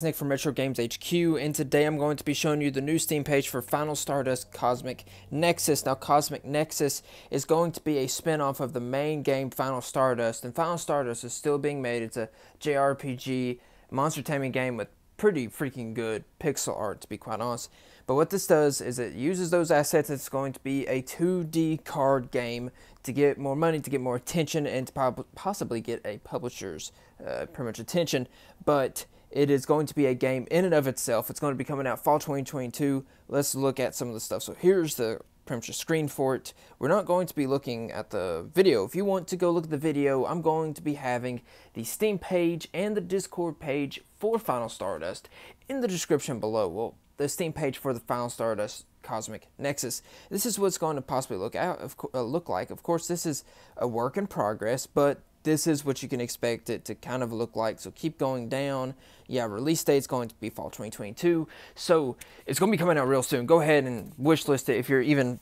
Nick from Retro Games HQ, and today I'm going to be showing you the new Steam page for Final Stardust Cosmic Nexus. Now, Cosmic Nexus is going to be a spin-off of the main game Final Stardust, and Final Stardust is still being made. It's a JRPG monster taming game with pretty freaking good pixel art, to be quite honest. But what this does is it uses those assets. It's going to be a 2D card game to get more money, to get more attention, and to possibly get a publisher's pretty much attention. But it is going to be a game in and of itself. It's going to be coming out fall 2022. Let's look at some of the stuff. So here's the pretty much screen for it. We're not going to be looking at the video. If you want to go look at the video, I'm going to be having the Steam page and the Discord page for Final Stardust in the description below. Well, the Steam page for the Final Stardust Cosmic Nexus. This is what's going to possibly look like. Of course, this is a work in progress, but this is what you can expect it to kind of look like. So keep going down. Yeah, release date's going to be fall 2022. So it's going to be coming out real soon. Go ahead and wishlist it if you're even,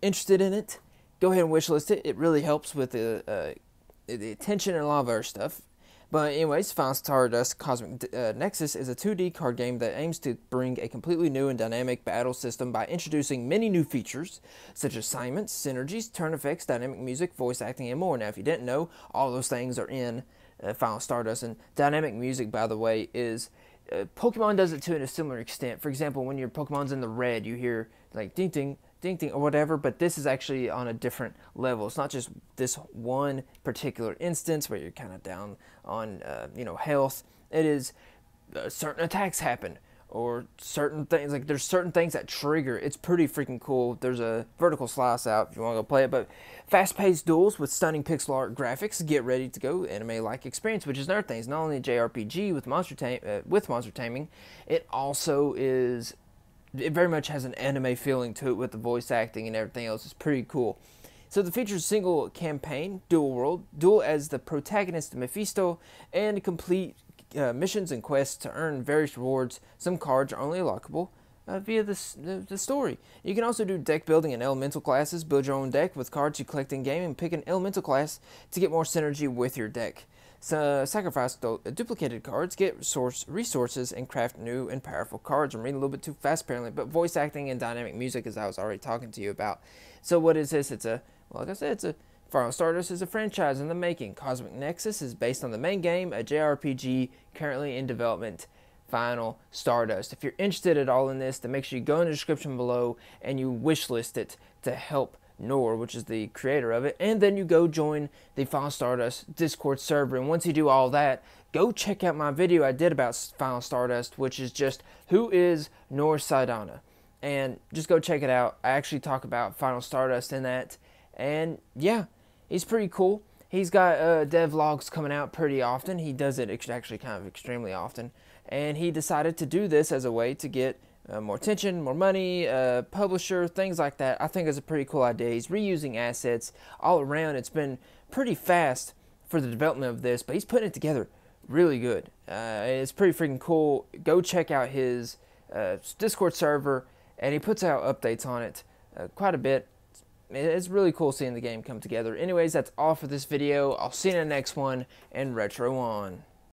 interested in it. Go ahead and wishlist it. It really helps with the attention and a lot of other stuff. But anyways, Final Stardust Cosmic Nexus is a 2D card game that aims to bring a completely new and dynamic battle system by introducing many new features, such as assignments, synergies, turn effects, dynamic music, voice acting, and more. Now, if you didn't know, all those things are in Final Stardust, and dynamic music, by the way, is... Pokemon does it to a similar extent. For example, when your Pokemon's in the red, you hear, like, ding, ding, ding, ding, or whatever, but this is actually on a different level. It's not just this one particular instance where you're kind of down on, health. It is certain attacks happen, or certain things, like, there's certain things that trigger. It's pretty freaking cool. There's a vertical slice out if you want to go play it, but fast-paced duels with stunning pixel art graphics. Get ready to go anime-like experience, which is another thing. It's not only a JRPG with monster taming, it also is, it very much has an anime feeling to it with the voice acting and everything else. It's pretty cool. So the features single campaign, dual world, duel as the protagonist Mephisto, and complete missions and quests to earn various rewards. Some cards are only unlockable via the story. You can also do deck building and elemental classes. Build your own deck with cards you collect in game and pick an elemental class to get more synergy with your deck. So, sacrifice duplicated cards, get resources, and craft new and powerful cards. I'm reading a little bit too fast apparently, but voice acting and dynamic music, as I was already talking to you about. So what is this? It's a, well, like I said, it's a Final Stardust is a franchise in the making. Cosmic Nexus is based on the main game, a JRPG currently in development, Final Stardust. If you're interested at all in this, then make sure you go in the description below and you wishlist it to help Nour, which is the creator of it, and then you go join the Final Stardust Discord server. And once you do all that, go check out my video I did about Final Stardust, which is just who is Nour Saidana, and just go check it out. I actually talk about Final Stardust in that, and yeah, he's pretty cool. He's got devlogs coming out pretty often. He does it actually kind of extremely often, and he decided to do this as a way to get more attention, more money, publisher, things like that. I think it's a pretty cool idea. He's reusing assets all around. It's been pretty fast for the development of this, but he's putting it together really good. It's pretty freaking cool. Go check out his Discord server, and he puts out updates on it quite a bit. It's really cool seeing the game come together. Anyways, that's all for this video. I'll see you in the next one, and retro on.